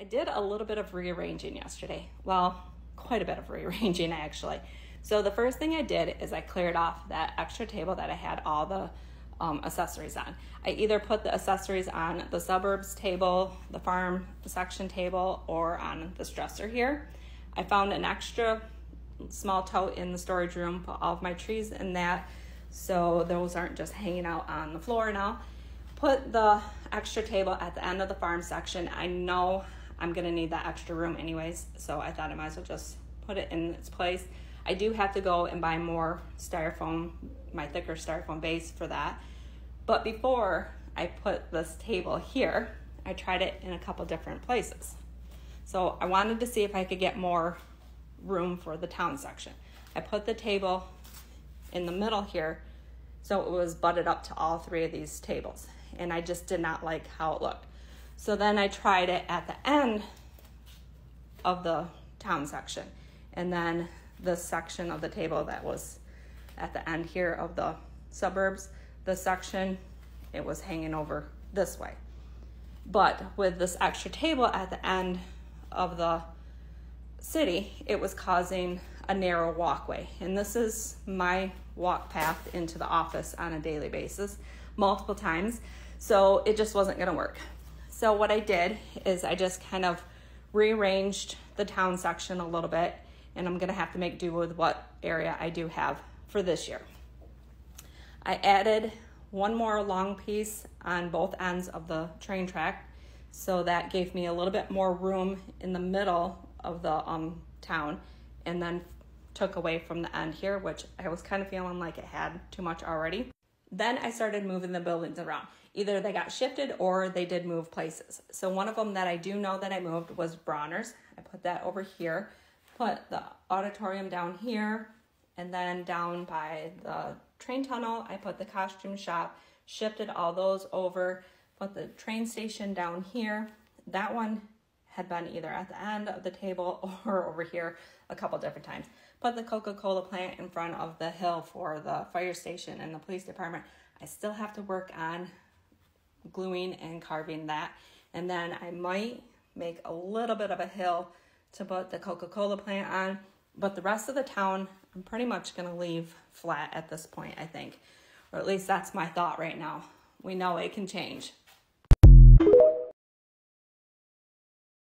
I did a little bit of rearranging yesterday. Well, quite a bit of rearranging actually. So the first thing I did is I cleared off that extra table that I had all the accessories on. I either put the accessories on the suburbs table, the farm section table, or on this dresser here. I found an extra small tote in the storage room, put all of my trees in that, so those aren't just hanging out on the floor now. Put the extra table at the end of the farm section. I know I'm gonna need that extra room anyways, so I thought I might as well just put it in its place. I do have to go and buy more styrofoam, my thicker styrofoam base for that. But before I put this table here, I tried it in a couple different places. So I wanted to see if I could get more room for the town section. I put the table in the middle here, so it was butted up to all three of these tables. And I just did not like how it looked. So then I tried it at the end of the town section. And then the section of the table that was at the end here of the suburbs, the section, it was hanging over this way. But with this extra table at the end of the city, it was causing a narrow walkway. And this is my walk path into the office on a daily basis, multiple times. So it just wasn't gonna work. So what I did is I just kind of rearranged the town section a little bit, and I'm gonna have to make do with what area I do have for this year. I added one more long piece on both ends of the train track, so that gave me a little bit more room in the middle of the town, and then took away from the end here, which I was kind of feeling like it had too much already. Then I started moving the buildings around. Either they got shifted or they did move places. So one of them that I do know that I moved was Bronner's. I put that over here. Put the auditorium down here, and then down by the train tunnel, I put the costume shop, shifted all those over, put the train station down here. That one had been either at the end of the table or over here a couple different times. Put the Coca-Cola plant in front of the hill for the fire station and the police department. I still have to work on gluing and carving that. And then I might make a little bit of a hill to put the Coca-Cola plant on, but the rest of the town, I'm pretty much gonna leave flat at this point, I think. Or at least that's my thought right now. We know it can change.